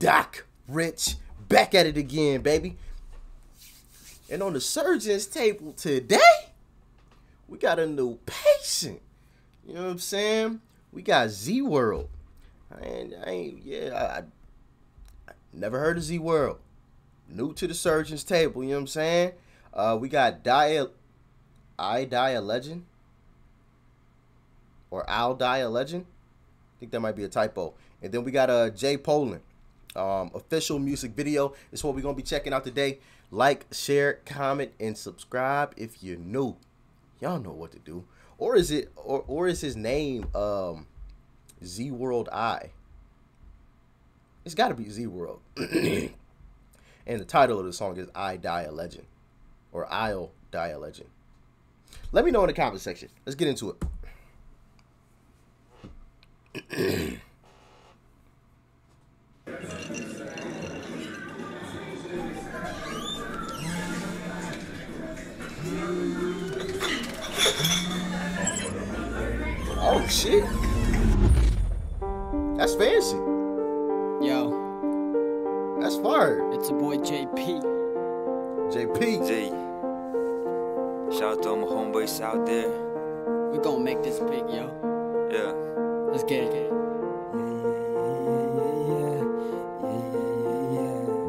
Doc Rich, back at it again, baby. And on the surgeon's table today, we got a new patient. You know what I'm saying? We got Z-World. I never heard of Z-World. New to the surgeon's table, you know what I'm saying? We got I Die a Legend. Or I'll Die a Legend. I think that might be a typo. And then we got Jpollnd. Official music video is what we're going to be checking out today. Like, share, comment, and subscribe if you're new. Y'all know what to do. Or is it or is his name Z-World I? It's got to be Z-World. And the title of the song is I Die a Legend. Or I'll Die a Legend. Let me know in the comment section. Let's get into it. Oh shit, that's fancy. Yo, that's fire. It's a boy JP. Shout out to all my homeboys out there. We gonna make this big, yo. Yeah. Let's get it.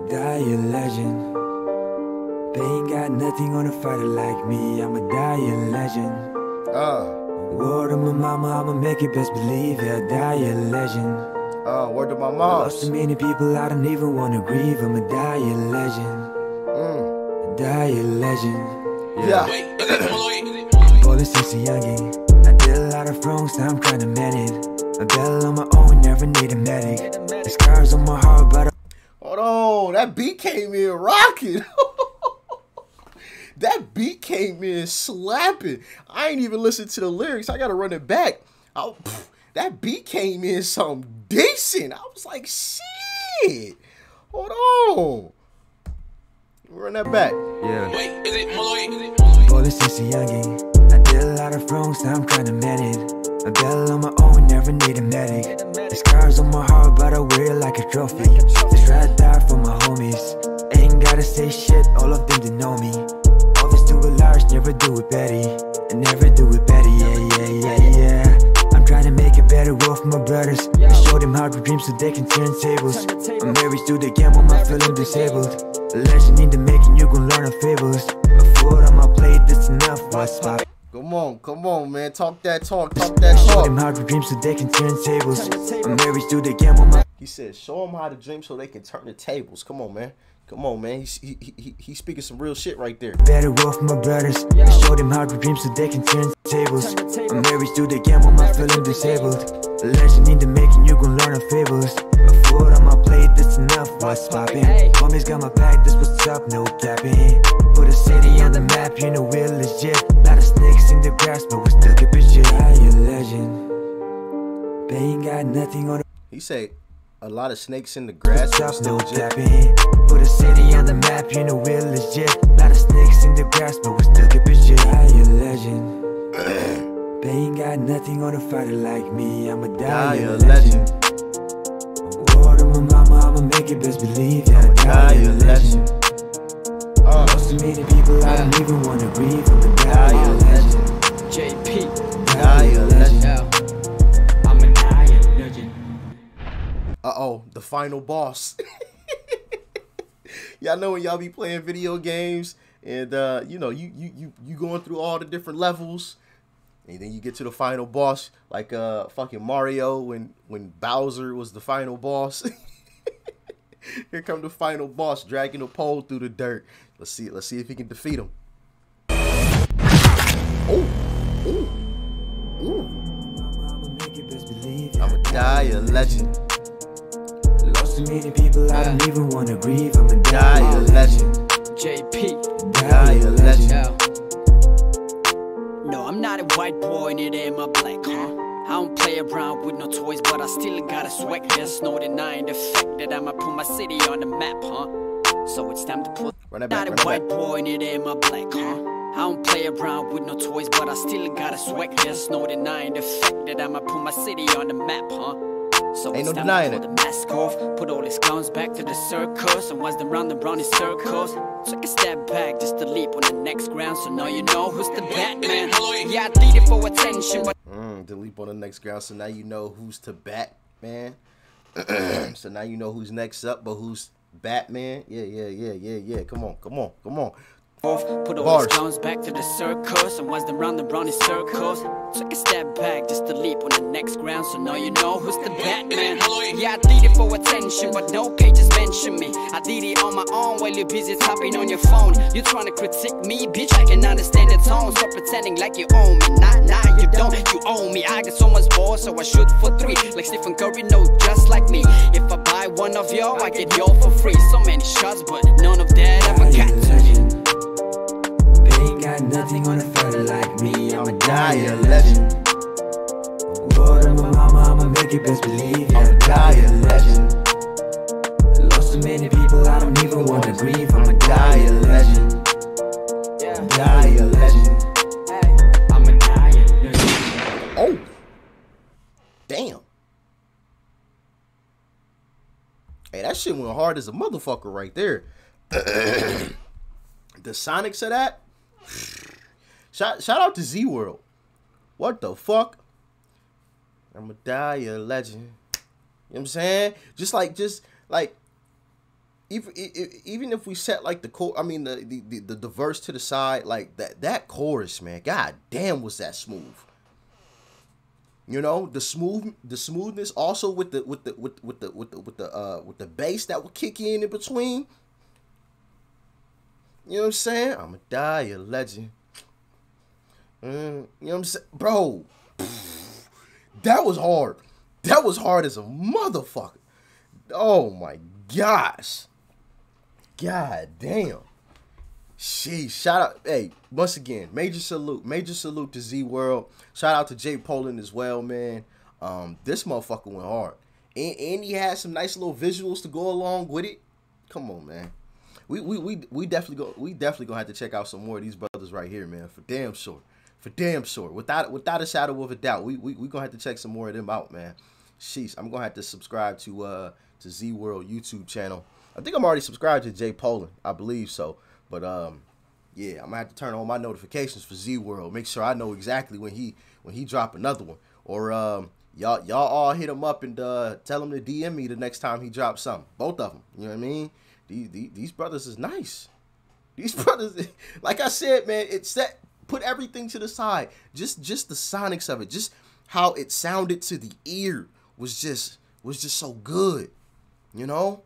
Die a legend. They ain't got nothing on a fighter like me. I'm a die a legend. Word to my mama, I'ma make it, best believe it. Yeah, die a legend. Word to my mom. Lost too many people, I don't even wanna grieve. I'm a die a legend. Die a legend. Yeah. Ballin' since a youngin'. I did a lot of wrongs, now I'm trying to manage. I battle on my own, never need a medic. The scars on my heart, but hold on, that beat came in rocking. That beat came in slapping. I ain't even listened to the lyrics. I gotta run it back. That beat came in something decent. I was like, shit. Hold on. Run that back. Yeah. Wait, is it Malloy? Is it Malloy? Police is a youngin'. Did a lot of wrongs, now I'm trying to mend it. I battle on my own, never need a medic. The scars on my heart, but I wear it like a trophy. Just try to die for my homies. Ain't gotta say shit, all of them they know me. Always do it large, never do it petty. And never do it petty, yeah. I'm trying to make a better world for my brothers. I show them how to dream so they can turn tables. I'm married to the game, I'm feeling disabled. A legend in the making, you gon' learn of fables. A food on my plate, that's enough, what's my... Come on, man. Talk that talk. Talk that talk. Show them how to dream so they can turn tables. I'm married to the game on my... He said, show them how to dream so they can turn the tables. Come on, man. He's speaking some real shit right there. Better world for my brothers. Show them how to dream so they can turn tables. I'm married to the game on my feeling disabled. A legend in the making, you gon' learn of fables. A foot on my plate, that's enough. What's poppin'? Homies got my back, that's what's up, no capping. Put a city on the map, you know we're legit. Snakes in the grass, but we still keep it shit. I a legend. They ain't got nothing on. He said, a lot of snakes in the grass. No tapping. Put a city on the map, you know we're legit. A lot of snakes in the grass, but we still keep it shit. I a legend. They ain't got nothing on a fighter like me. I'm a die a legend. Word to my mama, I'ma make it, best believe. I'm a die a legend. Most too many people, I don't even wanna breathe. I'm a die a legend. JP, die a legend. I'm a die a legend. Uh-oh, the final boss. Y'all know when y'all be playing video games and you know, you going through all the different levels and then you get to the final boss, like fucking Mario when Bowser was the final boss. Here come the final boss, dragging a pole through the dirt. Let's see if he can defeat him. Ooh. I'ma die a legend. Lost too many people, I don't even wanna grieve. I'ma die a legend. JP, die a legend. No, I'm not a white boy, and it ain't my black, huh? I don't play around with no toys, but I still got a swag. There's no denying the fact that I'ma put my city on the map, huh? So it's time to pull. Not a white boy and it ain't my black, huh? I don't play around with no toys, but I still got a swag. There's no denying the fact that I'ma put my city on the map, huh? So ain't no denying it. The mask off, put all his clowns back to the circus, and once them round and round in circles, take a step back just to leap on the next ground. So now you know who's the Batman. Yeah, I did it for attention, but to leap on the next ground. So now you know who's to Batman. So now you know who's next up, but who's Batman? Yeah. Come on. Put all his clowns back to the circus, and once them round and round in circles, take a step back just to leap on the next ground. So now you know who's the Batman. Yeah, I did it for attention, but no pages mention me. I did it on my own while you're busy tapping on your phone. You're trying to critique me, bitch, I can understand the tone. Stop pretending like you own me. Nah, you don't, you own me. I got so much more, so I shoot for three. Like Stephen Curry, no, just like me. If I buy one of y'all, I get y'all for free. So many shots, but none of that ever got to me. Got nothing on a fella like me, I'ma die a legend. Word of my mama, I'ma make you best believe, yeah. I'ma die a legend. Lost so many people, I don't even wanna grieve, I'ma die a legend. Die a legend. I'ma die a legend. Oh! Damn. Hey, that shit went hard as a motherfucker right there. The sonics of that? Shout out to Z-World. What the fuck? I'ma die a legend. You know what I'm saying? Just like even if we set like the the verse to the side, like that chorus, man, god damn was that smooth. You know, the smoothness also with the bass that would kick in between. You know what I'm saying? I'ma die a legend. You know what I'm saying? Bro, that was hard. That was hard as a motherfucker. Oh my gosh. God damn. Sheesh. Shout out. Hey, once again, major salute. Major salute to Z-World. Shout out to Jpollnd as well, man. This motherfucker went hard. And he had some nice little visuals to go along with it. Come on, man. We definitely gonna have to check out some more of these brothers right here, man. For damn sure. Without a shadow of a doubt, we gonna have to check some more of them out, man. Sheesh, I'm gonna have to subscribe to Z-World YouTube channel. I think I'm already subscribed to Jpollnd, I believe so. But yeah, I'm gonna have to turn on my notifications for Z-World. Make sure I know exactly when he drop another one. Or y'all all hit him up and tell him to DM me the next time he drops something. Both of them. You know what I mean? These brothers is nice. These brothers, like I said, man, it's that, put everything to the side. Just the sonics of it, just how it sounded to the ear was just so good. You know?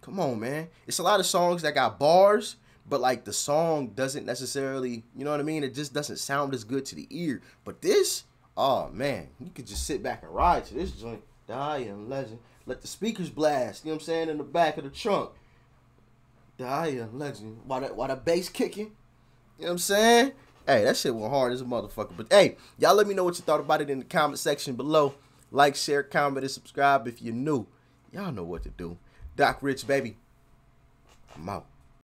Come on, man. It's a lot of songs that got bars, but like the song doesn't necessarily, you know what I mean? It just doesn't sound as good to the ear. But this, oh man, you could just sit back and ride to this joint. Die a legend. Let the speakers blast, you know what I'm saying, in the back of the trunk. Die a legend. Why the bass kicking? You know what I'm saying? Hey, that shit went hard as a motherfucker. But hey, y'all let me know what you thought about it in the comment section below. Like, share, comment, and subscribe if you're new. Y'all know what to do. Doc Rich, baby. I'm out.